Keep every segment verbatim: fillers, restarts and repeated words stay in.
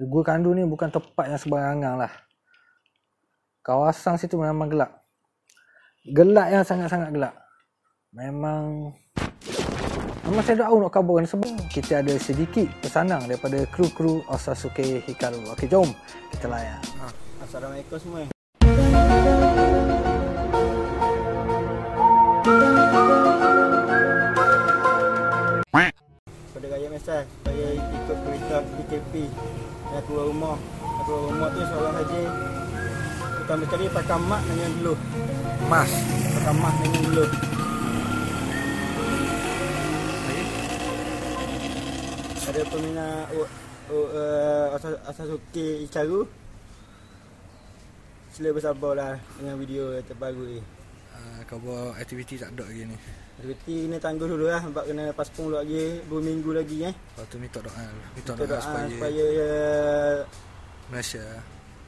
Gua Kandu ni bukan tempat yang sembarangan lah. Kawasan situ memang gelap. Gelap yang sangat-sangat gelap. Memang Memang saya tahu nak kabarkan sebab kita ada sedikit pesanan daripada kru-kru Ossasuke Hikaru. Okey, jom kita layan. Ha. Assalamualaikum semua. Pada gaya mesej, saya ikut berita P K P. Saya keluar rumah. Saya keluar rumah tu seorang haji. Pertama kali pakai mak dengan dulu. Mas. Pakai mak dengan dulu. Ada peminat uh, uh, Ossasuke Hikaru. Sila bersabarlah dengan video terbaru ni. Uh, kau buat aktiviti tak ada lagi ni? Aktiviti kena tangguh dulu lah. Sebab kena paspong dulu lagi. Dua minggu lagi eh. Lepas tu minta doa. Minta doa supaya, supaya uh, Malaysia.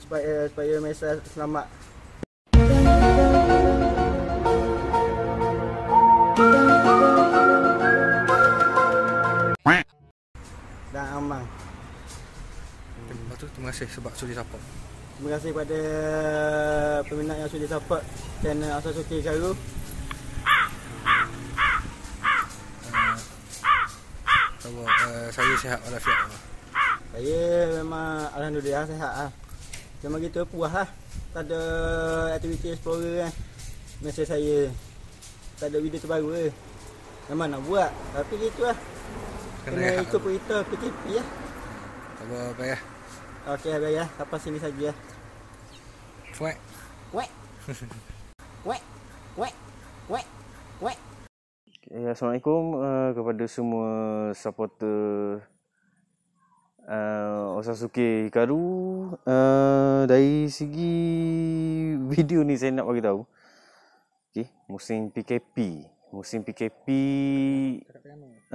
Supaya, supaya Malaysia selamat. Mamang. Lepas tu, terima kasih sebab sudi support. Terima kasih kepada peminat yang sudi support channel Ossasuke Hikaru. uh, uh, Saya sihat walafiat. Saya memang alhamdulillah sihat lah. Cuma kita puas lah. Tak ada aktiviti explorer kan. Mesej saya tak ada video terbaru ke. Memang nak buat, tapi gitu lah. Kena, Kena ikut berita P K P ya. Sabar bayar. Okey bayar. Sampai sini saja ya. Wek. Wek. Wek. Wek. Wek. Wek. Assalamualaikum uh, kepada semua supporter uh, Ossasuke Hikaru. Uh, dari segi video ni saya nak bagi tahu. Okey, musim P K P. Musim P K P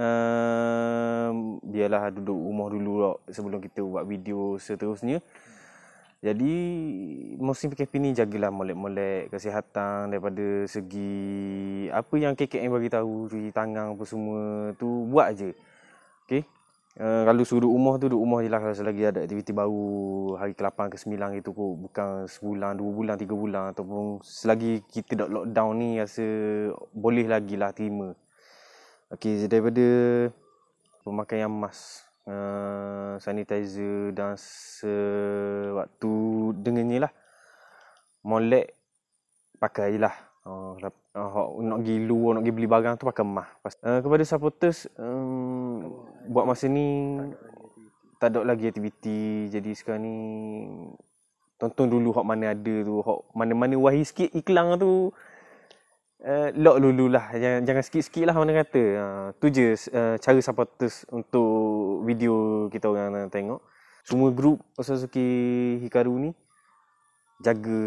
um, biarlah duduk rumah dulu lah sebelum kita buat video seterusnya. Jadi musim P K P ni jagalah molek-molek kesihatan daripada segi apa yang K K M bagi tahu, cuci tangan apa semua tu buat aje. Okey. Uh, kalau suruh duduk rumah tu duduk rumah jelah kalau selagi ada aktiviti baru hari ke lapan ke sembilan gitu kot, bukan sebulan, dua bulan, tiga bulan ataupun selagi kita dah lockdown ni rasa boleh lagi lah terima. Okey, daripada pemakaian mask, uh, sanitizer dan sewaktu dengannya lah. Molek pakai lah. Oh, uh, nak pergi luar, nak pergi beli barang tu pakai mask. Uh, kepada supporters, um, buat masa ni tak ada lagi aktiviti. Jadi sekarang ni tonton dulu hak mana ada tu, hak mana-mana wahai sikit iklan tu uh, lock dulu lah. Jangan, jangan sikit-sikit lah orang kata. Uh, tu je uh, cara supporters untuk video kita orang tengok. Semua grup Ossasuke Hikaru ni jaga,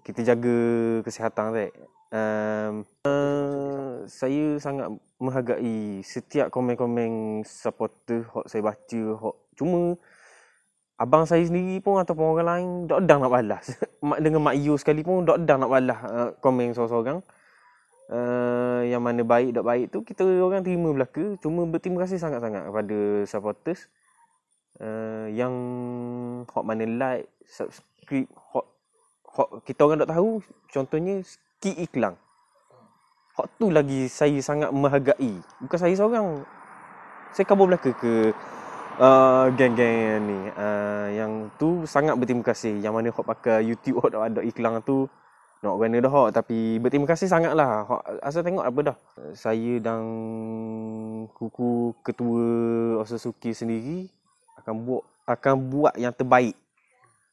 kita jaga kesihatan tak? Um, uh, saya sangat menghargai setiap komen-komen supporter hok saya baca hok. Cuma abang saya sendiri pun ataupun orang lain tak dah nak balas. Mak dengan mak you sekali pun tak dah nak balas uh, komen seorang-seorang. Uh, yang mana baik tak baik tu kita orang terima belaka. Cuma berterima kasih sangat-sangat kepada supporters uh, yang hok mana like, subscribe, hok hok kita orang tak tahu contohnya ki iklan. Hak tu lagi saya sangat menghargai. Bukan saya seorang. Saya kabur belaka ke uh, geng-geng ni. Uh, yang tu sangat berterima kasih. Yang mana hak pakai YouTube hak ada iklan tu nak guna dah hak, tapi berterima kasih sangatlah. Hak asal tengok apa dah. Saya dan kuku ketua Ossasuke sendiri akan buat akan buat yang terbaik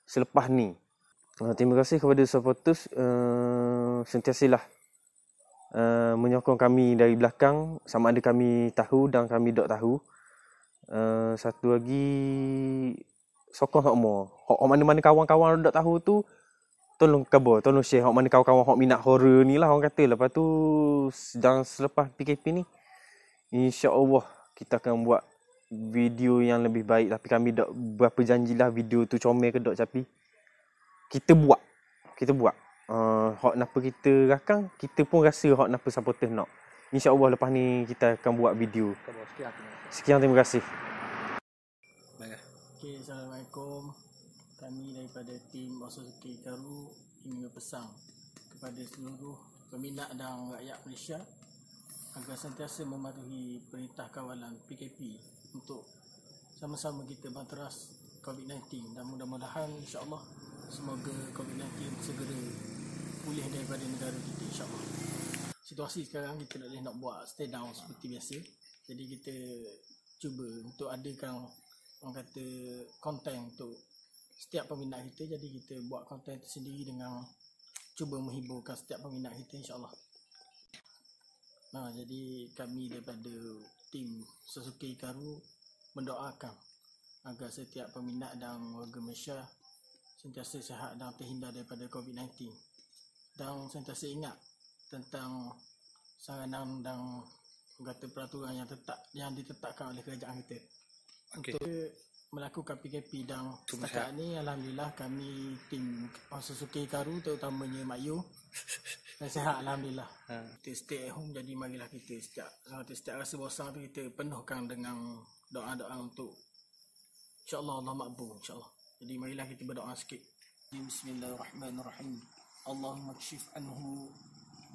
selepas ni. Terima kasih kepada supporters uh, sentiasalah uh, menyokong kami dari belakang sama ada kami tahu dan kami tak tahu. Uh, satu lagi sokong semua. Hok mana-mana kawan-kawan tak tahu tu tolong kabar, tolong share hok mana kawan-kawan hok minat horror ni lah orang kata. Lepas tu dan selepas P K P ni insya-Allah kita akan buat video yang lebih baik, tapi kami tak berapa janjilah video tu comel ke tak tapi kita buat. Kita buat. Uh, hak napa kita rakang, kita pun rasa hak napa supporter nak. InsyaAllah lepas ni kita akan buat video. Sekian terima kasih. Baiklah. Okey, Assalamualaikum. Kami daripada tim Ossasuke Hikaru ingin berpesan kepada seluruh peminat dan rakyat Malaysia agar sentiasa mematuhi perintah kawalan P K P untuk sama-sama kita banteras COVID sembilan belas, dan mudah-mudahan insya-Allah semoga COVID sembilan belas segera pulih daripada negara kita, insya-Allah. Situasi sekarang kita tak boleh nak buat stay down seperti biasa. Jadi kita cuba untuk adakan orang kata konten untuk setiap peminat kita. Jadi kita buat konten tersendiri dengan cuba menghiburkan setiap peminat kita, insya-Allah. Nah, jadi kami daripada tim Ossasuke Hikaru mendoakan agar setiap peminat dan warga Malaysia sentiasa sihat dan terhindar daripada COVID sembilan belas, dan sentiasa ingat tentang saranan dan kata peraturan yang tetap yang ditetapkan oleh kerajaan kita. Okay. Untuk melakukan P K P dan setakat ni alhamdulillah kami tim Ossasuke Hikaru, terutamanya Makyu, sihat alhamdulillah. Ha. Kita stay at home, jadi marilah kita setiap setiap rasa bosan tu kita penuhkan dengan doa-doa untuk insya-Allah Allah makbul, insya-Allah. Jadi marilah kita berdoa sikit. Bismillahirrahmanirrahim. Allahumma kshif anhu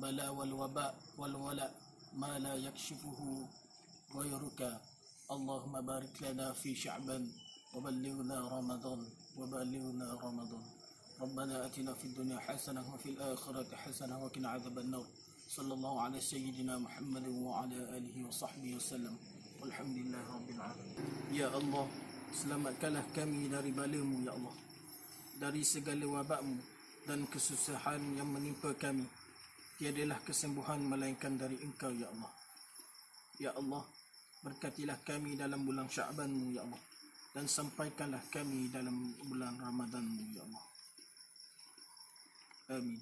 bala wal waba wal wala ma la yakshifuhu ghayruka. Allahumma barik lana fi sya'ban wa ballighna Ramadhan wa ballighna Ramadhan. Rabbana atina fid dunya hasanah wa fil akhirati hasanah wa qina adzabannar. Sallallahu ala sayyidina Muhammad wa ala alihi wa sahbihi wasallam. Alhamdulillahirabbil alamin. Ya Allah, selamatkanlah kami dari bala-Mu, ya Allah, dari segala wabak-Mu dan kesusahan yang menimpa kami. Tiadalah kesembuhan melainkan dari Engkau, ya Allah. Ya Allah, berkatilah kami dalam bulan Sya'ban-Mu, ya Allah, dan sampaikanlah kami dalam bulan Ramadhan-Mu, ya Allah. Amin.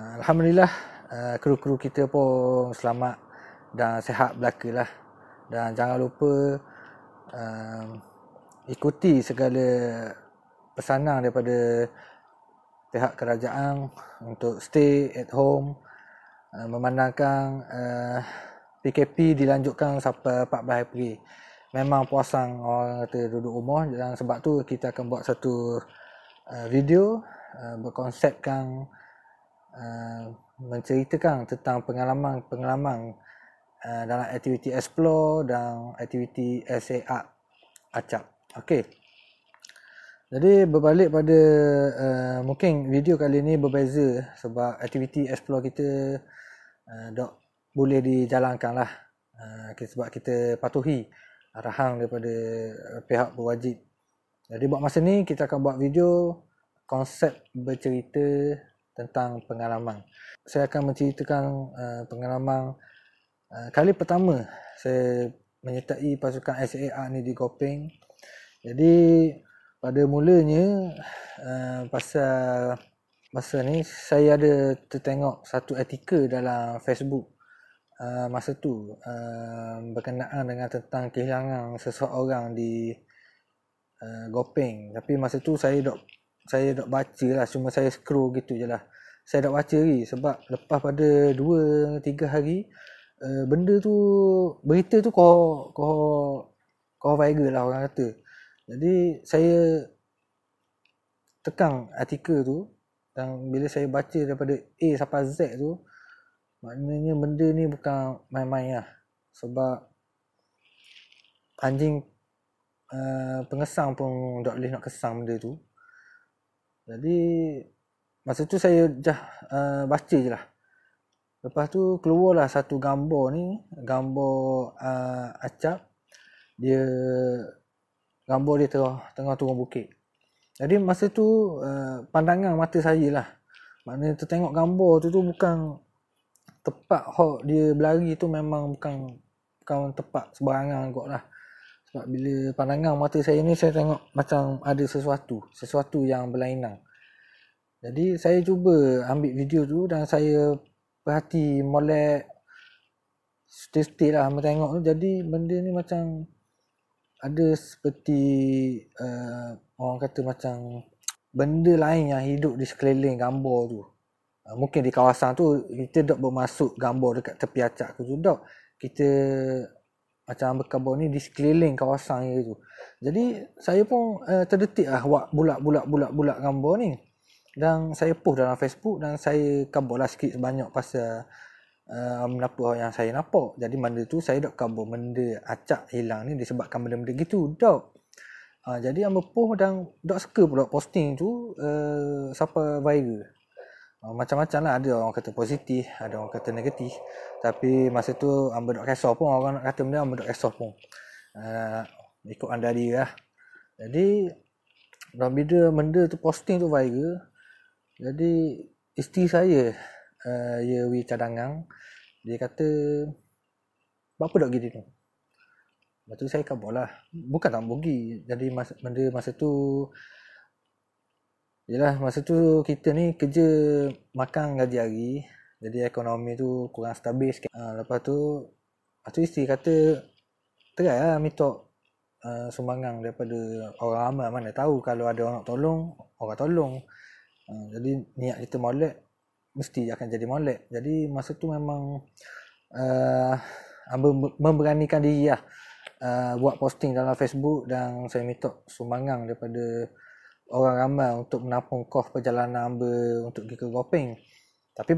Alhamdulillah, uh, kru-kru kita pun selamat dan sihat belakalah. Dan jangan lupa uh, ikuti segala pesanan daripada pihak kerajaan untuk stay at home, uh, memandangkan uh, P K P dilanjutkan sampai empat belas April. Memang puasang orang kata duduk rumah, dan sebab tu kita akan buat satu uh, video uh, berkonsepkan uh, menceritakan tentang pengalaman-pengalaman uh, dalam aktiviti explore dan aktiviti S A R Acap. Okey. Jadi berbalik pada uh, mungkin video kali ni berbeza sebab aktiviti explore kita uh, dok boleh dijalankan lah, uh, sebab kita patuhi arahan daripada pihak berwajib. Jadi buat masa ni kita akan buat video konsep bercerita tentang pengalaman. Saya akan menceritakan uh, pengalaman uh, kali pertama saya menyertai pasukan S A R ni di Gopeng. Jadi pada mulanya uh, pasal masa ni saya ada tertengok satu artikel dalam Facebook Uh, masa tu uh, berkenaan dengan tentang kehilangan seseorang di uh, Gopeng. Tapi masa tu saya dok saya dok baca lah, cuma saya scroll gitu je lah. Saya dok baca lagi sebab lepas pada dua tiga hari uh, benda tu, berita tu kau kau kau viral lah orang kata. Jadi saya tekan artikel tu, dan bila saya baca daripada A sampai Z tu, maknanya benda ni bukan main-main lah. Sebab anjing uh, pengesang pun tak boleh nak kesang benda tu. Jadi masa tu saya dah uh, baca je lah. Lepas tu keluarlah satu gambar ni, gambar uh, Acap. Dia gambar dia tengah, tengah turun bukit. Jadi masa tu uh, pandangan mata saya lah, maknanya tertengok gambar tu tu bukan tepat hok dia berlari tu, memang bukan bukan tepat sebarangan kot lah. Sebab bila pandangan mata saya ni, saya tengok macam ada sesuatu sesuatu yang berlainan. Jadi saya cuba ambil video tu dan saya perhati molek still-still lah tengok tu. Jadi benda ni macam ada seperti uh, orang kata macam benda lain yang hidup di sekeliling gambar tu. Mungkin di kawasan tu kita tak bermasuk gambar dekat tepi acak tu, tak. Kita macam berkebun ni di sekeliling kawasan itu. Jadi saya pun uh, terdetik lah buat bulak-bulak-bulak-bulak gambar ni. Dan saya post dalam Facebook dan saya kabur lah sikit sebanyak pasal uh, apa yang saya nampak. Jadi benda tu saya dah kabur benda acak hilang ni disebabkan benda-benda gitu dah. Uh, jadi yang berpost dan dak suka pula posting tu uh, siapa viral. Uh, macam-macam lah, ada orang kata positif, ada orang kata negatif. Tapi masa tu hamba dak kisah pun orang nak kata benda hamba dak kisah pun. Uh, ikut anda dia lah. Jadi dalam bila benda tu posting tu viral, jadi isteri saya uh, dia we cadangan, dia kata apa dak gitu tu. Lepas tu saya kabur lah. Bukan tak pergi. Jadi masa, benda masa tu, yelah masa tu kita ni kerja makan gaji hari. Jadi ekonomi tu kurang stabil sikit. Ha, lepas tu, lepas tu isteri kata, try lah minta uh, sumbangan daripada orang ramai. Mana tahu kalau ada orang nak tolong, orang tolong. Uh, jadi niat kita molek, mesti akan jadi molek. Jadi masa tu memang uh, memberanikan diri lah. Uh, buat posting dalam Facebook dan saya minta sumbangan daripada orang ramai untuk menampung kos perjalanan hamba untuk pergi ke Gopeng. Tapi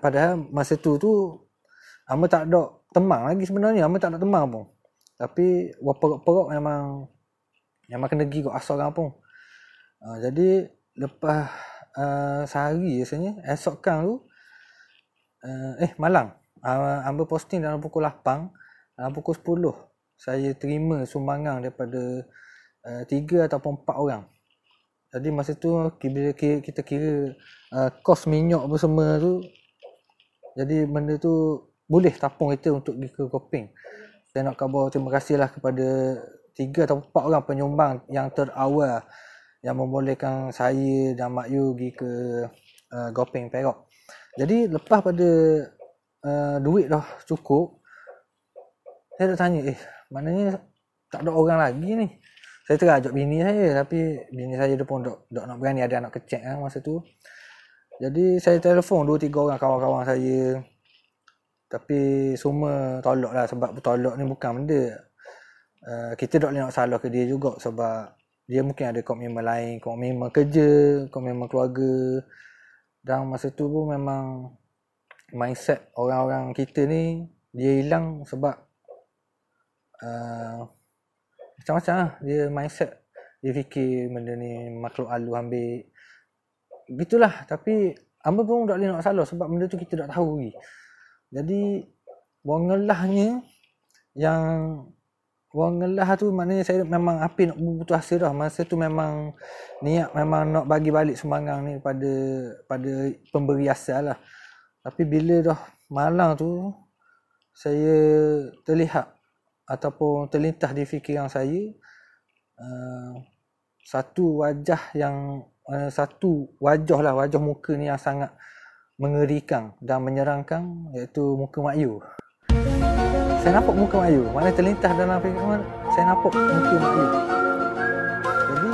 padahal masa tu tu hamba tak ada teman lagi sebenarnya, hamba tak ada teman pun. Tapi perok-perok memang memang kena pergi kat seorang pun. Uh, jadi lepas uh, sehari biasanya esokkan tu uh, eh malam uh, hamba posting dalam pukul lapan, dalam pukul sepuluh saya terima sumbangan daripada uh, tiga ataupun empat orang. Jadi masa tu bila kita kira uh, kos minyak apa semua tu, jadi benda tu boleh tapung kita untuk pergi ke Gopeng. Saya nak khabar terima kasih lah kepada tiga atau empat orang penyumbang yang terawal yang membolehkan saya dan Mak Yu pergi ke uh, Gopeng Perak. Jadi lepas pada uh, duit dah cukup, saya dah tanya, eh maknanya tak ada orang lagi ni. Saya terang ajak bini saya, tapi bini saya dia pun dok dok nak berani, ada anak kecek kan masa tu. Jadi saya telefon dua tiga orang kawan-kawan saya, tapi semua tolak lah. Sebab tolak ni bukan benda uh, kita dok nak salah ke dia juga. Sebab dia mungkin ada komitmen lain, komitmen kerja, komitmen keluarga. Dan masa tu pun memang mindset orang-orang kita ni dia hilang sebab Uh, macam-macam lah dia mindset. Dia fikir benda ni makhluk alu ambil gitulah. Tapi hamba pun tak boleh nak salah sebab benda tu kita tak tahu lagi. Jadi wangelahnya yang wangelah tu maknanya saya memang api nak butuh hasil dah. Masa tu memang niat memang nak bagi balik sumbangan ni pada pada pemberi asal lah. Tapi bila dah malam tu saya terlihat ataupun terlintas di fikiran saya uh, satu wajah yang uh, satu wajah lah wajah muka ni yang sangat mengerikan dan menyeramkan, iaitu muka Mak Yu. Saya nampak muka Mak Yu, mana terlintas dalam fikiran saya nampak muka Mak Yu. Jadi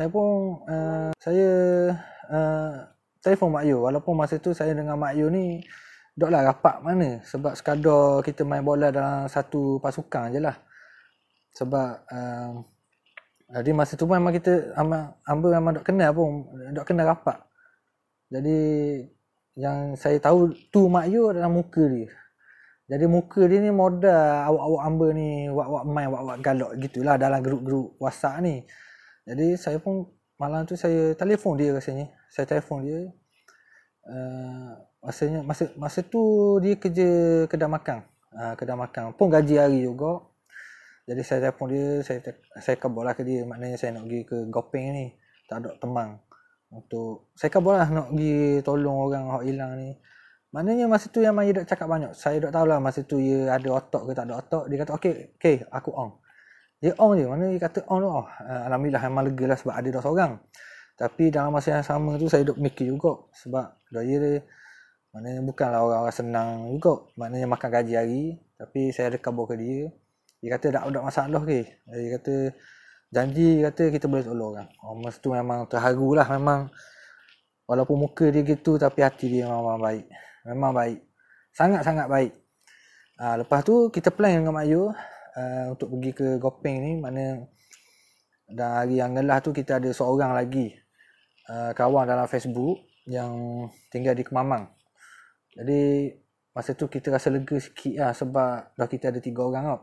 saya pun uh, saya uh, telefon Mak Yu, walaupun masa tu saya dengan Mak Yu ni doklah rapat mana, sebab sekadar kita main bola dalam satu pasukan je lah. Sebab um, jadi masa tu pun memang kita hamba memang dok kenal pun, dok kenal rapat. Jadi yang saya tahu tu Mak Yu dalam muka dia. Jadi muka dia ni modal awak-awak hamba ni wak-wak main, wak-wak galak gitulah dalam grup-grup WhatsApp ni. Jadi saya pun malam tu saya telefon dia rasanya. Saya telefon dia. Uh, Masanya masa masa tu dia kerja kedai makan. Ha, kedai makan pun gaji hari juga. Jadi saya telefon dia, saya saya kabarlah ke dia maknanya saya nak pergi ke Gopeng ni. Tak ada teman untuk saya kabarlah nak pergi tolong orang hak hilang ni. Maknanya masa tu yang dia dak cakap banyak. Saya dak tahulah masa tu dia ada otak ke tak ada otak. Dia kata okey, okey aku on. Dia on je. Maknanya dia kata on tu. Oh, alhamdulillah memang legalah sebab ada dah seorang. Tapi dalam masa yang sama tu saya duk mikir juga sebab dia dia maknanya bukanlah orang-orang senang juga. Maknanya makan gaji hari. Tapi saya ada kabur ke dia. Dia kata tak ada masalah ke. Dia kata janji, dia kata kita boleh tolong orang. Oh, masa tu memang terharu lah memang. Walaupun muka dia gitu tapi hati dia memang baik. Memang baik. Sangat-sangat baik. Uh, lepas tu kita plan dengan Mak Yu uh, untuk pergi ke Gopeng ni. Maknanya dan hari yang lelah tu kita ada seorang lagi uh, kawan dalam Facebook yang tinggal di Kemamang. Jadi masa tu kita rasa lega sikit lah, sebab dah kita ada tiga orang tau.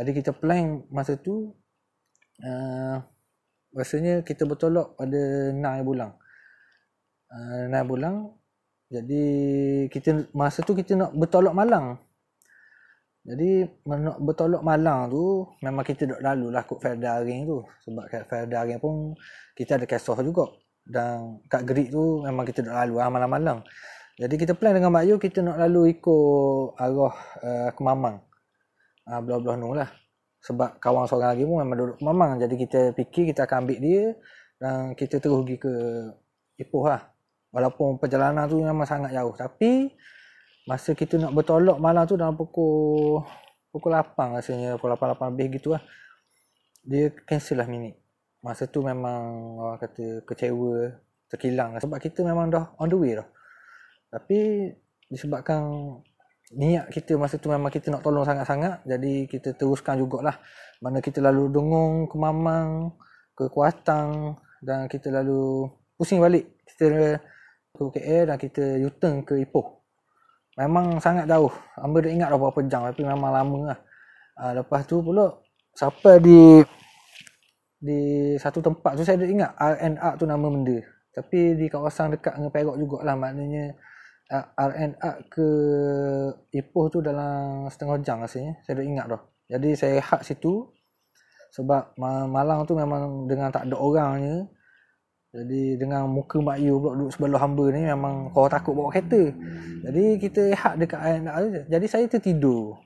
Jadi kita plan masa tu uh, rasanya kita bertolak pada enam bulan. Uh, enam bulan. Jadi kita masa tu kita nak bertolak Malang. Jadi nak bertolak Malang tu memang kita dok lalu lah kat Felda Aring tu, sebab kat Felda Aring pun kita ada kisah juga, dan kat Gerik tu memang kita dok lalu lah malam-malam. Jadi kita plan dengan Mak Yu kita nak lalu ikut arah uh, Kemamang, uh, belah-belah nu lah, sebab kawan seorang lagi pun memang duduk Kemamang. Jadi kita fikir kita akan ambil dia dan kita terus pergi ke Ipoh lah, walaupun perjalanan tu memang sangat jauh. Tapi masa kita nak bertolak malam tu dalam pukul pukul lapan rasanya, pukul lapan lapan lebih gitu lah, dia cancel lah minit. Masa tu memang orang kata kecewa, terkilang lah, sebab kita memang dah on the way dah. Tapi disebabkan niat kita masa tu memang kita nak tolong sangat-sangat, jadi kita teruskan jugalah. Mana kita lalu Dongong, ke Mamang, ke Kuatang, dan kita lalu pusing balik. Kita ke K L dan kita U-turn ke Ipoh. Memang sangat jauh. Hamba tak ingat dah berapa jam, tapi memang lama lah. Uh, lepas tu pula, siapa di di satu tempat tu saya tak ingat R N A tu nama benda. Tapi di kawasan dekat dengan Perak jugalah. Maknanya uh, R N A ke Ipoh tu dalam setengah jam rasanya. Saya tak ingat dah. Jadi saya rehat situ. Sebab Malang tu memang dengan tak ada orangnya. Jadi dengan muka Mak Yu pula duduk sebelah hamba ni, memang kau takut bawa kereta. Jadi kita rehat dekat anak tu. Jadi saya tertidur.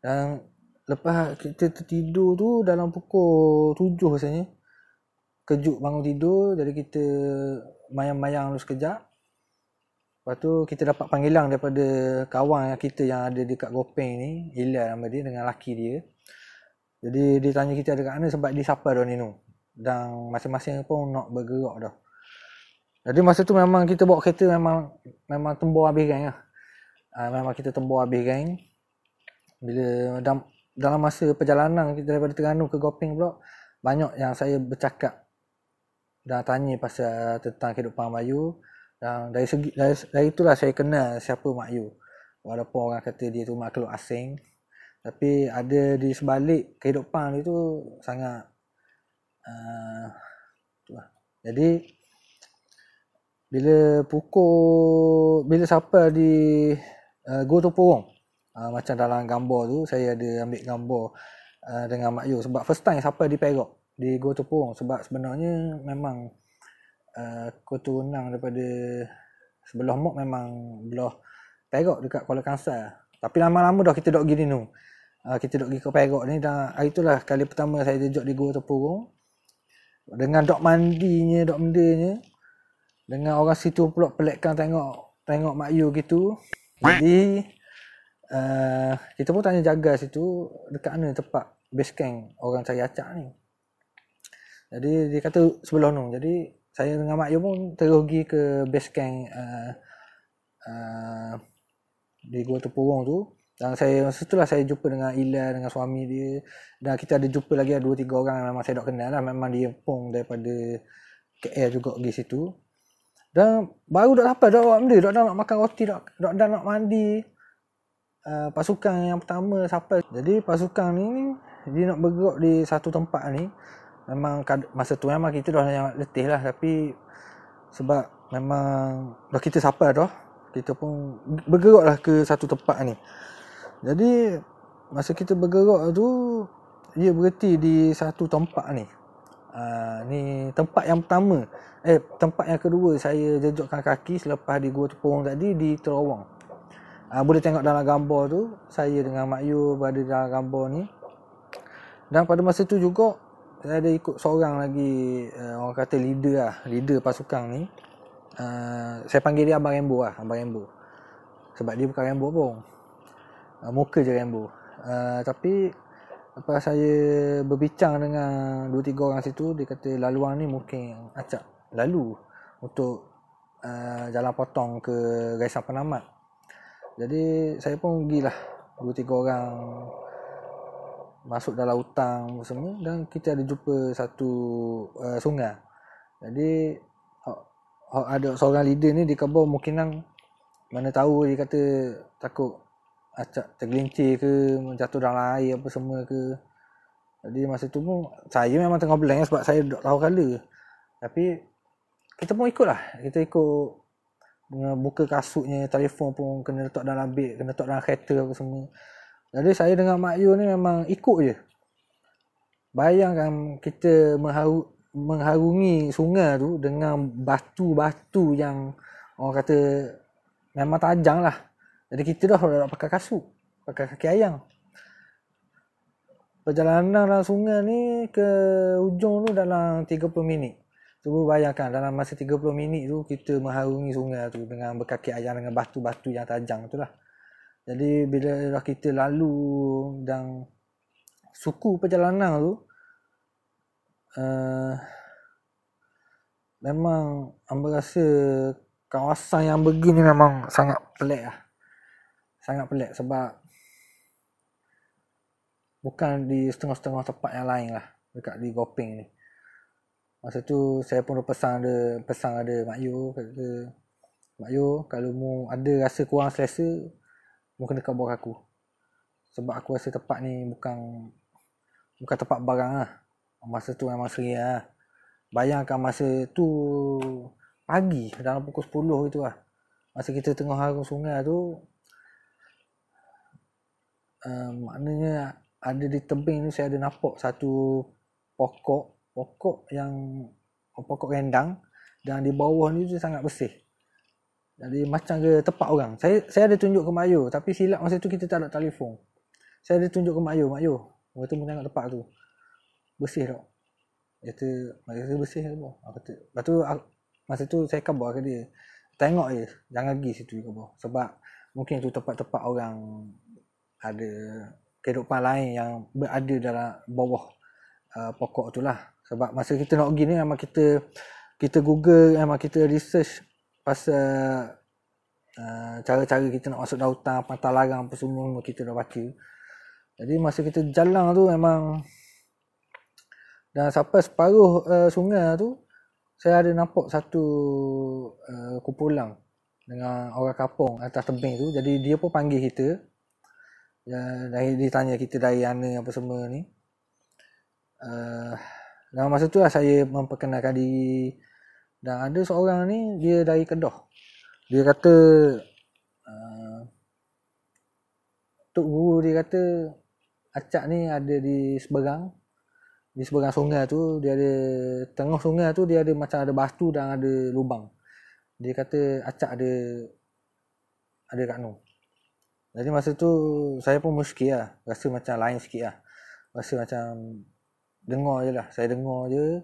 Dan lepas kita tertidur tu dalam pukul tujuh rasanya. Kejut bangun tidur. Jadi kita mayang-mayang dulu sekejap. Lepas tu kita dapat panggilan daripada kawan kita yang ada dekat Gopeng ni. Hilal nama dia, dengan laki dia. Jadi dia tanya kita dekat mana sebab dia siapa dah ni nu. Dan masing-masing pun nak bergerak dah. Jadi masa tu memang kita bawa kereta memang memang tembur habis gang lah. Ha, memang kita tembur habis gang. Bila dalam, dalam masa perjalanan kita daripada Terengganu ke Gopeng pula, banyak yang saya bercakap dan tanya pasal tentang kehidupan Mak Yu. Dan dari segi dari, dari itulah saya kenal siapa Mak Yu. Walaupun orang kata dia tu makhluk asing, tapi ada di sebalik kehidupan dia tu sangat Uh, itulah. Jadi bila pukul bila siapa di uh, Gua Tempurung, uh, macam dalam gambar tu saya ada ambil gambar uh, dengan Mak Yu, sebab first time siapa di Perak di Gua Tempurung. Sebab sebenarnya memang uh, keturunan daripada sebelah Mok, memang belah Perak dekat Kuala Kangsar. Tapi lama-lama dah kita dok gini nu, uh, kita dok pergi ke Perak ni. Dan itulah kali pertama saya terjok di Gua Tempurung. Dengan dok mandinya, dok mendanya, dengan orang situ pula pelekkan tengok tengok Mak Yu gitu. Jadi uh, kita pun tanya jaga situ dekat mana tempat base camp orang cari acak ni. Jadi dia kata sebelah nung. Jadi saya dengan Mak Yu pun terus pergi ke base camp uh, uh, di Gua Tempurung tu. Dan saya setelah saya jumpa dengan Ila, dengan suami dia, dan kita ada jumpa lagi ada dua tiga orang yang memang saya dah kenal lah. Memang dia pun daripada K L juga pergi situ. Dan baru dah lapar, dah buat benda, dah dah nak makan roti, dah dah, dah nak mandi. Uh, pasukan yang pertama siapa. Jadi pasukan ni dia nak bergerak di satu tempat ni. Memang masa tu memang kita dah yang letih lah, tapi sebab memang dah kita siapa dah, kita pun bergeraklah ke satu tempat ni. Jadi masa kita bergerak tu dia berhenti di satu tempat ni. Uh, ni tempat yang pertama. Eh tempat yang kedua saya jejokkan kaki selepas di Gua Tempurung tadi di Terowong. Uh, boleh tengok dalam gambar tu saya dengan Mak Yu berada dalam gambar ni. Dan pada masa tu juga saya ada ikut seorang lagi uh, orang kata leader lah, leader pasukan ni. Uh, saya panggil dia Abang Rambo lah, Abang Rambo. Sebab dia bukan Rambo pun. Uh, muka je Rambo. Uh, tapi lepas saya berbincang dengan dua tiga orang situ, dia kata laluan ni mungkin acap lalu untuk uh, jalan potong ke Gaisan Penamat. Jadi saya pun pergilah dua tiga orang masuk dalam hutang semua, dan kita ada jumpa satu uh, sungai. Jadi ada seorang leader ni di kabur mungkinan, mana tahu dia kata takut Acap tergelincir ke, jatuh dalam air apa semua ke. Jadi masa tu pun saya memang tengah blank sebab saya tak tahu kala. Tapi kita pun ikut lah. Kita ikut buka kasutnya, telefon pun kena letak dalam beg, kena letak dalam kereta apa semua. Jadi saya dengan Mak Yu ni memang ikut je. Bayangkan kita mengharu, mengharungi sungai tu dengan batu-batu yang orang kata memang tajam lah. Jadi kita dah dah pakai kasut, pakai kaki ayam. Perjalanan dalam sungai ni ke hujung tu dalam tiga puluh minit. Cuba bayangkan dalam masa tiga puluh minit tu kita mengharungi sungai tu dengan berkaki ayam, dengan batu-batu yang tajam tu lah. Jadi bila dah kita lalu dan suku perjalanan tu uh, memang hamba rasa kawasan yang begini memang sangat pelik lah. Sangat pelik sebab bukan di setengah-setengah tempat yang lain lah dekat di Gopeng ni. Masa tu saya pun pesan ada pesan ada Mak Yu, kata Mak Yu kalau mu ada rasa kurang selesa mu kena kabar aku. Sebab aku rasa tempat ni bukan bukan tempat barang lah. Masa tu memang seria lah. Bayangkan masa tu pagi dalam pukul sepuluh gitu lah. Masa kita tengah harung sungai tu, uh, maknanya ada di tebing tu saya ada nampak satu pokok, pokok yang pokok rendang, dan di bawah ni tu sangat bersih. Jadi macam ke tempat orang. Saya saya ada tunjuk ke Mak Yu, tapi silap masa tu kita tak ada telefon. Saya ada tunjuk ke Mak Yu, Mak Yu, waktu mu tengok tempat tu bersih tak? Dia kata, Mak Yu bersih ke bawah? Aku kata, lepas tu aku, masa tu saya kabar ke dia, tengok je, jangan pergi situ kabar. Sebab mungkin tu tempat-tempat orang ada kehidupan lain yang berada dalam bawah uh, pokok tu lah. Sebab masa kita nak pergi ni memang kita kita google, memang kita research pasal uh, cara-cara kita nak masuk dalam hutan, pantang larang apa semua kita dah baca. Jadi masa kita jalan tu memang, dan sampai separuh uh, sungai tu saya ada nampak satu uh, kumpulan dengan orang kampung atas tebing tu. Jadi dia pun panggil kita. Ya, dari, dia tanya kita dari mana apa semua ni. Uh, dan masa tu lah saya memperkenalkan diri. Dan ada seorang ni, dia dari Kedah. Dia kata, uh, Tok Guru dia kata, Acap ni ada di seberang. Di seberang sungai tu, dia ada tengah sungai tu dia ada macam ada batu dan ada lubang. Dia kata Acap ada ada kat nu. Jadi masa tu saya pun muskil lah. Rasa macam lain sikit lah. Rasa macam dengar je lah. Saya dengar je.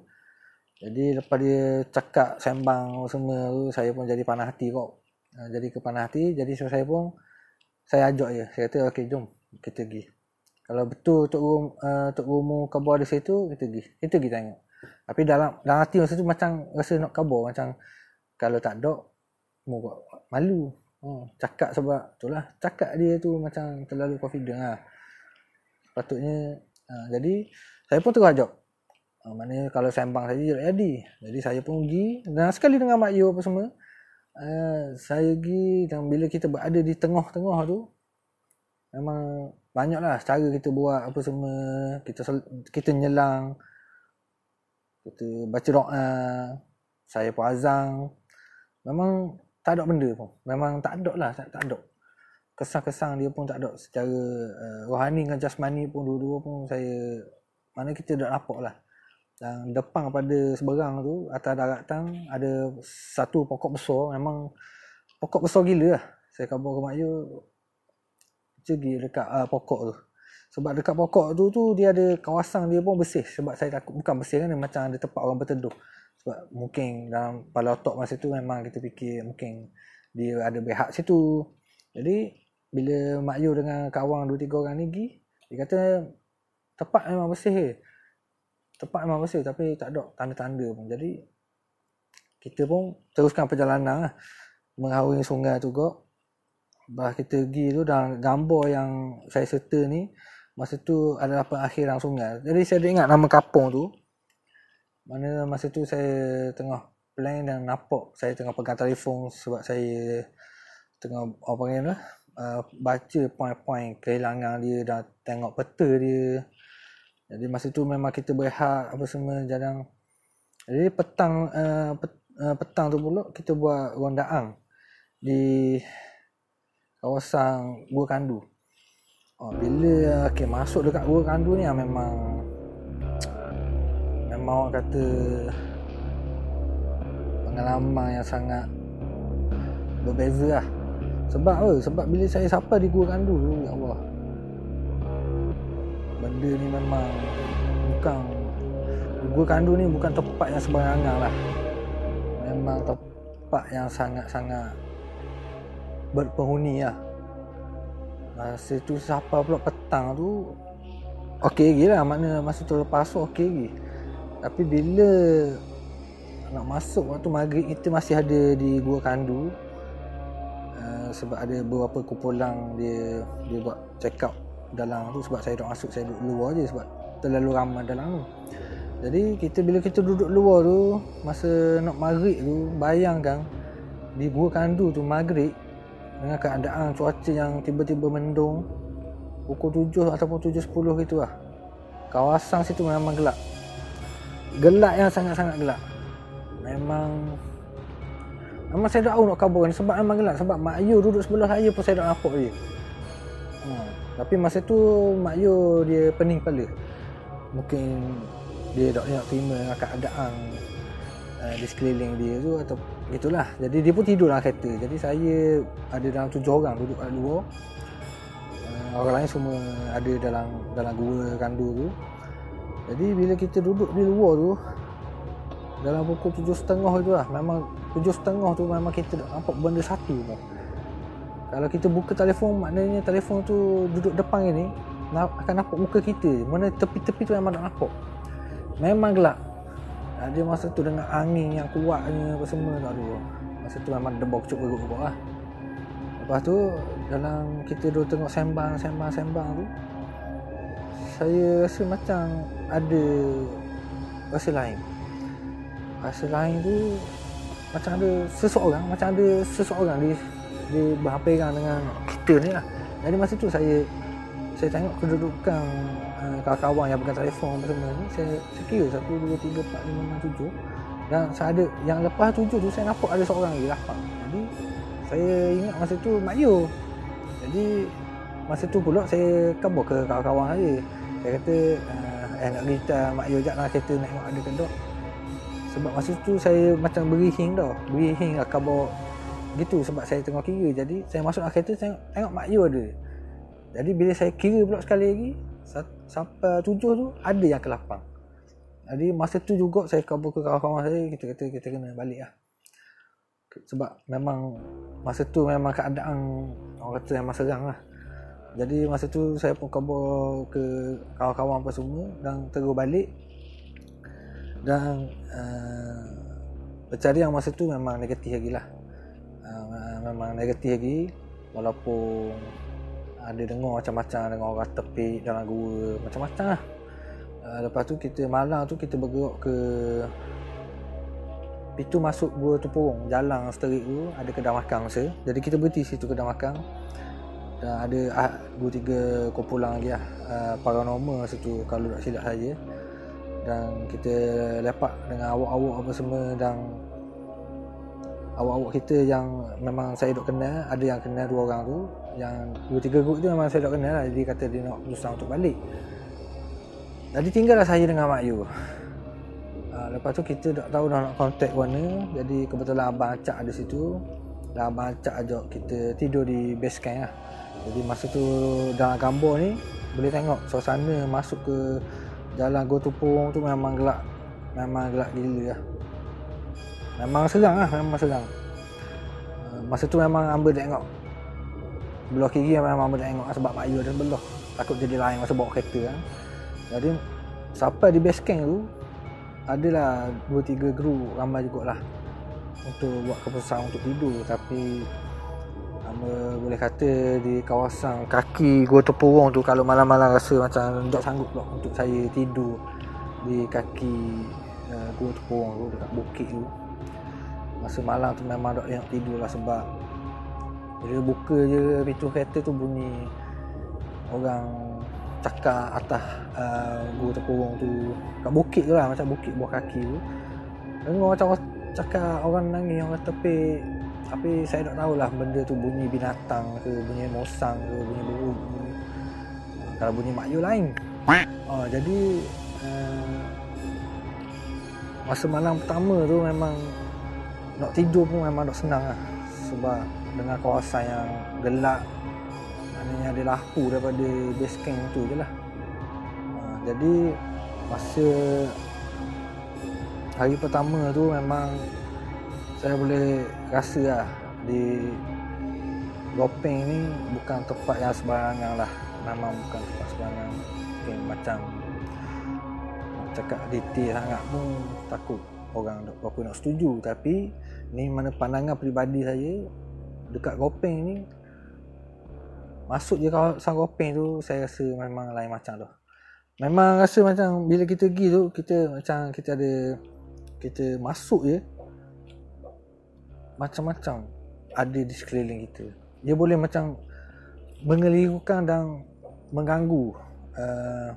Jadi lepas dia cakap sembang semua tu, saya pun jadi panah hati kok. Jadi ke panah hati. Jadi saya pun saya ajak je. Saya kata okey, jom kita pergi. Kalau betul Tok Guru uh, Tok Guru mu kabar ada situ, kita pergi. Kita pergi tengok. Tapi dalam dalam hati masa tu macam rasa nak kabar, macam kalau tak ada mu malu. Oh, cakap sebab itulah. Cakap dia tu macam terlalu confident lah. Sepatutnya uh, jadi saya pun terus ajak. Uh, maknanya kalau sembang saja tak jadi. Jadi saya pun pergi dan sekali dengan Mak Yu apa semua. Uh, saya pergi, dan bila kita berada di tengah-tengah tu memang banyaklah cara kita buat apa semua. Kita kita nyelang, kita baca doa, saya pun azan. Memang tak ada benda pun. Memang tak ada lah, tak, tak ada. Kesan-kesan dia pun tak ada. Secara uh, rohani dengan jasmani pun dua-dua pun saya, mana kita tak nampak lah. Dan depan pada seberang tu, atas daratan ada satu pokok besar. Memang pokok besar gila lah. Saya kabar ke Mak Yu, pergi dekat uh, pokok tu. Sebab dekat pokok tu tu dia ada kawasan dia pun bersih. Sebab saya takut, bukan bersih kan, dia macam ada tempat orang berteduh. Sebab mungkin dalam kepala otak masa tu memang kita fikir mungkin dia ada berhak situ. Jadi bila Mak Yu dengan kawan dua tiga orang ni pergi, dia kata tempat memang bersih. Tempat memang bersih tapi tak ada tanda-tanda pun. Jadi kita pun teruskan perjalanan lah, mengharungi sungai tu kok. Lepas kita pergi tu, dan gambar yang saya serta ni masa tu adalah pengakhiran sungai. Jadi saya ada ingat nama kampung tu, mana masa tu saya tengah plan dan nampak saya tengah pegang telefon sebab saya tengah apa panggil lah, uh, baca point-point kehilangan dia dan tengok peta dia. Jadi masa tu memang kita berehat apa semua jarang. Jadi petang uh, pet, uh, petang tu pula kita buat rondaan di kawasan Gua Kandu. Oh, bila okay, masuk dekat Gua Kandu ni memang memang orang kata pengalaman yang sangat berbeza lah. Sebab apa? Sebab bila saya sampai di Gua Kandu tu, ya Allah, benda ni memang bukan, Gua Kandu ni bukan tempat yang sembarangan lah. Memang tempat yang sangat-sangat berpenghuni lah. Masa tu siapa pula petang tu okey lagi lah, maknanya masa tu lepas tu okey lagi. Tapi bila nak masuk waktu maghrib kita masih ada di Gua Kandu, uh, sebab ada beberapa kumpulan dia dia buat check up dalam tu. Sebab saya duduk masuk, saya duduk luar je sebab terlalu ramai dalam tu. Jadi kita bila kita duduk luar tu masa nak maghrib tu, bayangkan di Gua Kandu tu maghrib dengan keadaan cuaca yang tiba-tiba mendung pukul tujuh ataupun tujuh sepuluh gitu lah. Kawasan situ memang gelap. Gelap yang sangat-sangat gelap. Memang Memang saya tak tahu nak kabar ni sebab memang gelap. Sebab Mak Yu duduk sebelah saya pun saya tak nampak dia. hmm. Tapi masa tu Mak Yu dia pening kepala. Mungkin dia tak nak terima dengan keadaan Uh, di sekeliling dia tu atau gitulah. Jadi dia pun tidur dalam kereta. Jadi saya ada dalam tujuh orang duduk kat luar. Uh, orang lain semua ada dalam dalam Gua Kandu tu. Jadi bila kita duduk di luar tu dalam pukul tujuh setengah tu lah, memang tujuh setengah tu memang kita tak nampak benda satu pun. Kalau kita buka telefon, maknanya telefon tu duduk depan ni akan nampak muka kita. Mana tepi-tepi tu memang tak nampak. Memang gelap. Dia masa tu dengan angin yang kuat ni apa semua tak ada. Masa tu memang debok cukup beruk-beruk lah. Lepas tu dalam kita dulu tengok sembang-sembang-sembang tu, saya rasa macam ada rasa lain. Rasa lain tu macam ada seseorang, macam ada seseorang dia, dia berhampiran dengan kita ni lah. Jadi masa tu saya saya tengok kedudukan kawan-kawan yang pegang telefon semua ni, saya, saya kira satu, dua, tiga, empat, lima, enam, tujuh. Dan saya ada yang lepas tujuh tu saya nampak ada seorang lagi lapang. Jadi saya ingat masa tu Mak Yu. Jadi masa tu pula saya kabur ke kawan-kawan saya. Saya kata eh nak beritahu Mak Yu sekejap lah, kereta nak ada ke tak. Sebab masa tu saya macam beri hing tau, beri hing lah kabur gitu sebab saya tengah kira. Jadi saya masuk dalam kereta, saya tengok Mak Yu ada. Jadi bila saya kira pula sekali lagi sampai tujuh tu ada yang kelapang. Jadi masa tu juga saya kabur ke kawan-kawan saya, kita kata kita kena balik lah. Sebab memang masa tu memang keadaan orang kata memang serang lah. Jadi masa tu saya pun kabur ke kawan-kawan apa semua dan terus balik. Dan uh, pencarian masa tu memang negatif lagi lah. uh, Memang negatif lagi. Walaupun ada dengar macam-macam, dengar orang tepik dalam gua, macam-macam lah. Uh, lepas tu kita malam tu kita bergerak ke pintu masuk Gua Tempurung, jalan seterik tu ada kedai makan masa. Jadi kita berhenti situ kedai makan. Dan ada uh, dua tiga kumpulan lagi lah, uh, paranormal situ kalau tak silap saya. Dan kita lepak dengan awak-awak apa semua, dan awak-awak kita yang memang saya dok kenal, ada yang kenal dua orang tu. Yang dua tiga group tu memang saya tak kenal lah. Dia kata dia nak berusaha untuk balik. Jadi tinggallah saya dengan Mak Yu. ha, Lepas tu kita tak tahu dah nak contact mana. Jadi kebetulan Abang Acap ada situ. Dan Abang Acap ajak kita tidur di base camp lah. Jadi masa tu dalam gambar ni boleh tengok suasana masuk ke jalan Gua Tempurung tu memang gelap. Memang gelap gila lah. Memang serang lah, memang serang. ha, Masa tu memang hamba tengok belah kiri memang tak tengok sebab Mak Yu ada sebelah. Takut jadi lain masa bawa kereta kan. Jadi sampai di base camp tu adalah dua tiga guru ramai jugalah untuk buat keputusan untuk tidur. Tapi boleh kata di kawasan kaki Gua Tempurung tu, kalau malam-malam rasa macam tak sanggup pula untuk saya tidur di kaki uh, Gua Tempurung tu, dekat bukit tu. Masa malam tu memang tak layak tidur lah, sebab bila buka je pintu kereta tu bunyi orang cakap atas uh, Gua Tempurung tu, kat bukit tu lah, macam bukit buah kaki tu. Dengar macam cakap orang nangis, orang tepik. Tapi saya tak tahulah benda tu bunyi binatang ke, bunyi mosang ke, bunyi burung. Kalau bunyi makyu lain. Oh, jadi uh, masa malam pertama tu memang nak tidur pun memang tak senang lah. Sebab dengan kawasan yang gelap, maknanya ada lapu daripada base camp tu je lah. uh, Jadi masa hari pertama tu memang saya boleh rasa lah di Gopeng ni bukan tempat yang sembarangan lah. Memang bukan tempat sembarangan. Okay, macam cakap detail sangat pun takut orang berapa nak setuju. Tapi ni mana pandangan peribadi saya dekat Gopeng ni. Masuk je kawasan Gopeng tu, saya rasa memang lain macam tu. Memang rasa macam bila kita pergi tu, kita macam kita ada, kita masuk je macam-macam ada di sekeliling kita. Dia boleh macam mengelirukan dan mengganggu. Uh,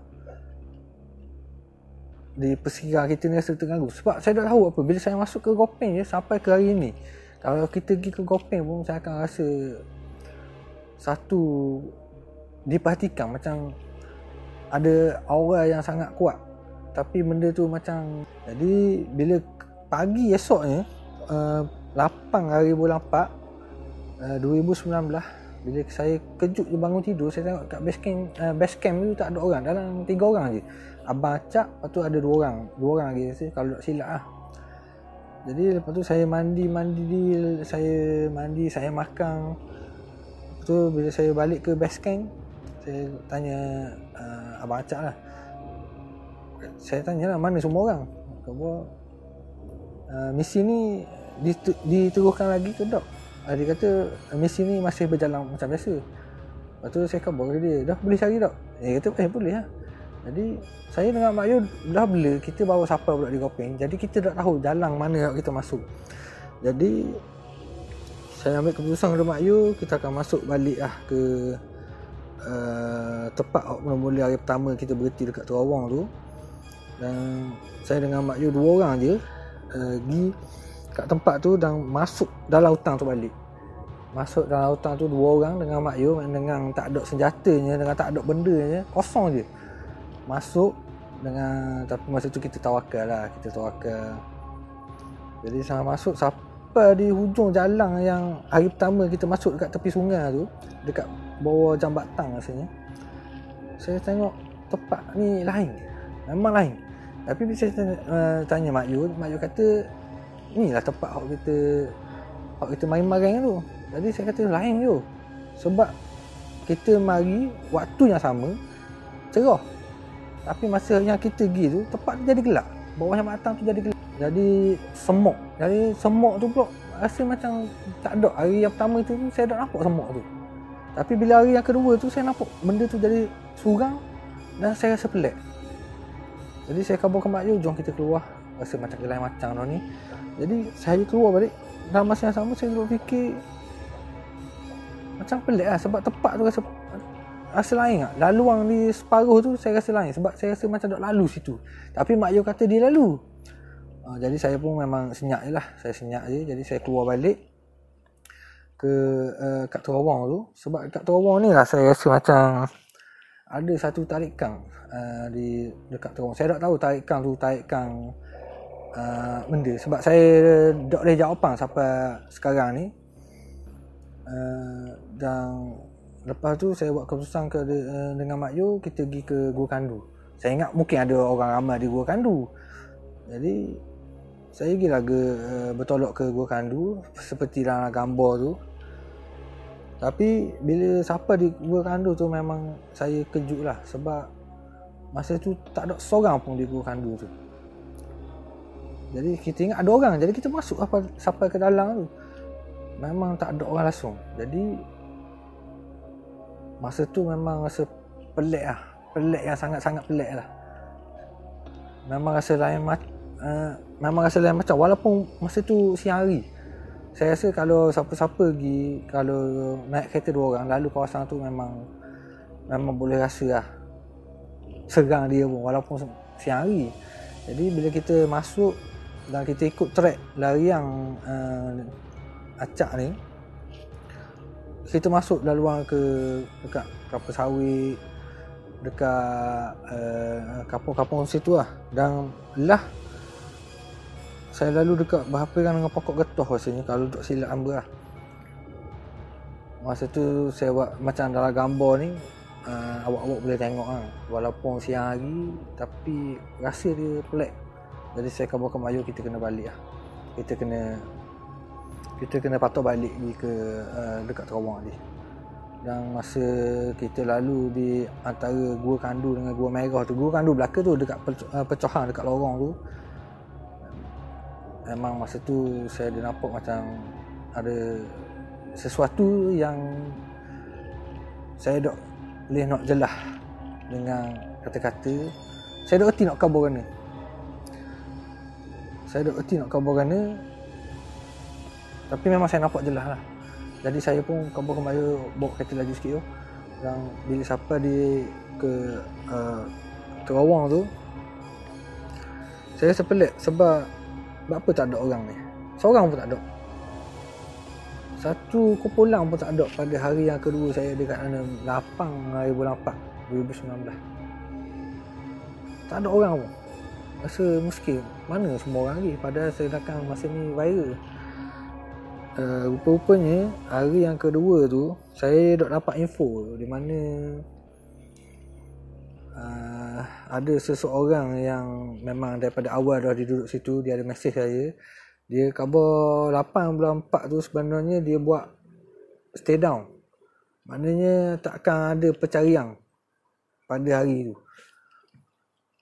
di persekitaran kita ni rasa terganggu. Sebab saya tak tahu apa, bila saya masuk ke Gopeng je sampai ke hari ni, kalau kita pergi ke Gopeng pun saya akan rasa satu diperhatikan, macam ada aura yang sangat kuat. Tapi benda tu macam, jadi bila pagi esoknya uh, lapan hari bulan empat dua ribu sembilan belas, bila saya kejut je bangun tidur, saya tengok kat base camp, uh, base camp tu tak ada orang, dalam tiga orang je. Abang Acap, lepas tu ada dua orang, dua orang lagi saya, kalau tak silap lah. Jadi lepas tu saya mandi-mandi, saya mandi, saya makan. Lepas tu bila saya balik ke base camp, saya tanya uh, Abang Acap lah. Saya tanya lah, mana semua orang? Kau uh, misi ni diteruskan lagi ke tak? Dia kata misi ni masih berjalan macam biasa. Lepas tu saya khabar dia, dah boleh cari tak? Dia kata eh boleh lah. Jadi saya dengan Mak Yul dah bila kita bawa sapar pula di Gopeng, jadi kita tak tahu jalan mana kita masuk. Jadi saya ambil keputusan dengan Mak Yul, kita akan masuk balik lah ke uh, tempat awal mula hari pertama kita berhenti dekat Terowong tu. Dan saya dengan Mak Yul dua orang je uh, pergi kat tempat tu dan masuk dalam hutang tu balik. Masuk dalam hutang tu dua orang dengan Mak Yul, dengan tak ada senjatanya, dengan tak ada bendanya, kosong je. Masuk dengan, tapi masa tu kita tawakal lah, kita tawakal. Jadi saya masuk sampai di hujung jalan yang hari pertama kita masuk dekat tepi sungai tu, dekat bawah jambatan rasanya. Saya tengok tempat ni lain, memang lain. Tapi bila saya tanya, uh, tanya Mak Yul, Mak Yul kata inilah tempat hak kita, hak kita main marang tu. Jadi saya kata lain je, sebab kita mari waktu yang sama, cerah. Tapi masa yang kita pergi tu, tempat tu jadi gelap, bawah jambatan tu jadi gelap, jadi semok. Jadi semok tu pula rasa macam tak ada. Hari yang pertama tu saya tak nampak semok tu, tapi bila hari yang kedua tu saya nampak benda tu jadi surang dan saya rasa pelik. Jadi saya khabar ke Mak Yu, jom kita keluar, rasa macam lain macam tu ni. Jadi saya keluar balik, dalam masa yang sama saya duduk fikir macam pelik lah, sebab tempat tu rasa, rasa lain lah. Laluan di separuh tu saya rasa lain, sebab saya rasa macam dok lalu situ. Tapi Mak Yul kata dia lalu. uh, Jadi saya pun memang senyap je lah, saya senyap je. Jadi saya keluar balik ke uh, kat Terowong tu. Sebab kat Terowong ni lah saya rasa macam ada satu tarikan uh, di dekat Terowong. Saya tak tahu tarikan tu tarikan Uh, benda, sebab saya tak boleh jawapan sampai sekarang ni. uh, Dan lepas tu saya buat keputusan ke, uh, dengan Mak Yu, kita pergi ke Gua Kandu. Saya ingat mungkin ada orang ramai di Gua Kandu. Jadi saya pergilah ke, uh, bertolak ke Gua Kandu seperti dalam gambar tu. Tapi bila sampai di Gua Kandu tu memang saya kejut lah, sebab masa tu tak ada seorang pun di Gua Kandu tu. Jadi kita ingat ada orang, jadi kita masuk sampai ke dalam tu, memang tak ada orang langsung. Jadi masa tu memang rasa pelik lah, pelik yang sangat-sangat pelik lah. Memang rasa lain macam, uh, memang rasa lain macam, walaupun masa tu siang hari. Saya rasa kalau siapa-siapa pergi, kalau naik kereta dua orang lalu kawasan tu memang memang boleh rasa lah serang dia pun, walaupun siang hari. Jadi bila kita masuk dan kita ikut trek lari yang uh, Acap ni, kita masuk laluan ke dekat kelapa sawit, dekat uh, kampung-kampung situ lah. Dan lah saya lalu dekat berhampiran dengan pokok getah rasanya, kalau duduk silap hamba lah. Masa tu saya buat macam dalam gambar ni, uh, awak-awak boleh tengok lah. Walaupun siang hari tapi rasa dia pelik. Jadi saya kabarkan Melayu kita kena balik lah. Kita kena kita kena patah balik pergi ke uh, dekat Terowong ni. Dan masa kita lalu di antara Gua Kandu dengan Gua Merah tu, Gua Kandu belakang tu dekat pecohan dekat lorong tu, memang masa tu saya ada nampak macam ada sesuatu yang saya tak boleh nak jelas dengan kata-kata. Saya tak erti nak khabar mana. Saya tak erti nak khabar mana. Tapi memang saya nampak jelas lah. Jadi saya pun khabar kembali bawa kereta laju sikit tu. Dan bila sampai di ke uh, Terowong tu, saya rasa pelik sebab apa tak ada orang ni. Seorang pun tak ada. Satu kopolang pun tak ada pada hari yang kedua saya dekat sana, lapan hari bulan empat dua ribu sembilan belas. Tak ada orang pun. Rasa muskil. Mana semua orang lagi padahal sedangkan masa ni viral. Uh, rupa-rupanya hari yang kedua tu saya dah dapat info di mana uh, ada seseorang yang memang daripada awal dah duduk situ. Dia ada mesej saya. Dia khabar lapan bulan empat tu sebenarnya dia buat stay down. Maknanya takkan ada pencarian pada hari tu.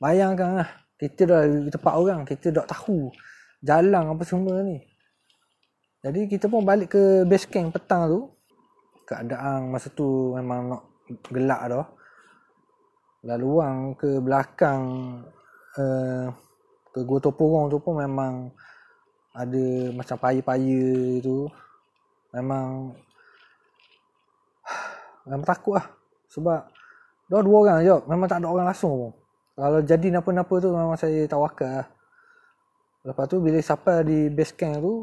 Bayangkan lah, kita dah di tempat orang, kita dah tahu jalan apa semua ni. Jadi kita pun balik ke base camp petang tu. Keadaan masa tu memang nak gelak dah. Laluan ke belakang uh, ke Gua Tempurung tu pun memang ada macam paya-paya tu. Memang memang takut lah. Sebab dah dua orang je, memang tak ada orang langsung pun. Kalau jadi apa-apa tu memang saya tawakal lah. Lepas tu bila sampai di base camp tu,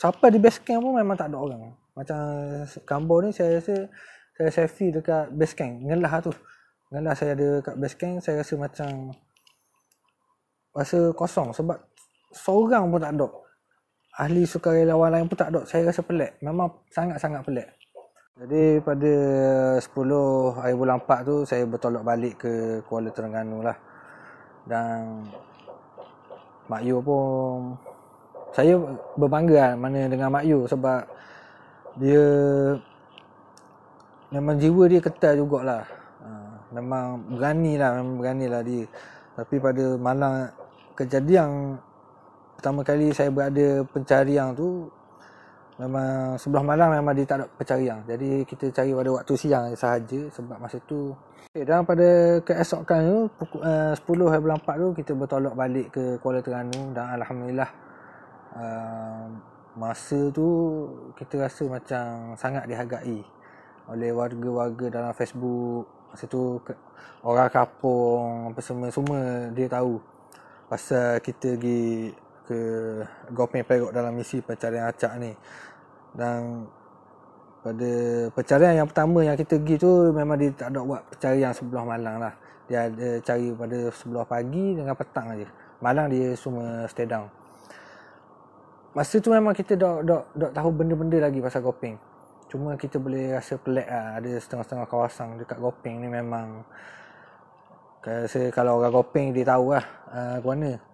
sampai di base camp pun memang tak ada orang. Macam gambar ni saya rasa saya selfie dekat base camp. Ngelah tu. Ngelah saya ada dekat base camp, saya rasa macam rasa kosong sebab seorang pun tak ada. Ahli sukarelawan lain pun tak ada. Saya rasa pelik. Memang sangat-sangat pelik. Jadi pada sepuluh hari bulan empat tu saya bertolak balik ke Kuala Terengganu lah. Dan Mak Yu pun, saya berbangga mana dengan Mak Yu sebab dia memang jiwa dia ketal jugalah. Memang beranilah, memang beranilah dia. Tapi pada malam kejadian pertama kali saya berada pencarian tu, memang sebelah malam memang dia tak ada pencarian. Jadi kita cari pada waktu siang sahaja sebab masa tu. Okay, dan pada keesokan tu, sepuluh hari bulan empat tu kita bertolak balik ke Kuala Terengganu dan Alhamdulillah. Uh, masa tu kita rasa macam sangat dihargai oleh warga-warga dalam Facebook. Masa tu ke, orang kampung apa semua semua dia tahu pasal kita pergi ke Gopeng Perak dalam misi pencarian Acap ni. Dan pada pencarian yang pertama yang kita pergi tu memang dia tak ada buat pencarian sebelah malam lah. Dia ada cari pada sebelah pagi dengan petang aje. Malam dia semua stay down. Masa tu memang kita dah, dah, dah tahu benda-benda lagi pasal Gopeng. Cuma kita boleh rasa pelik lah. Ada setengah-setengah kawasan dekat Gopeng ni memang, saya rasa kalau orang Gopeng dia tahu lah uh, ke mana.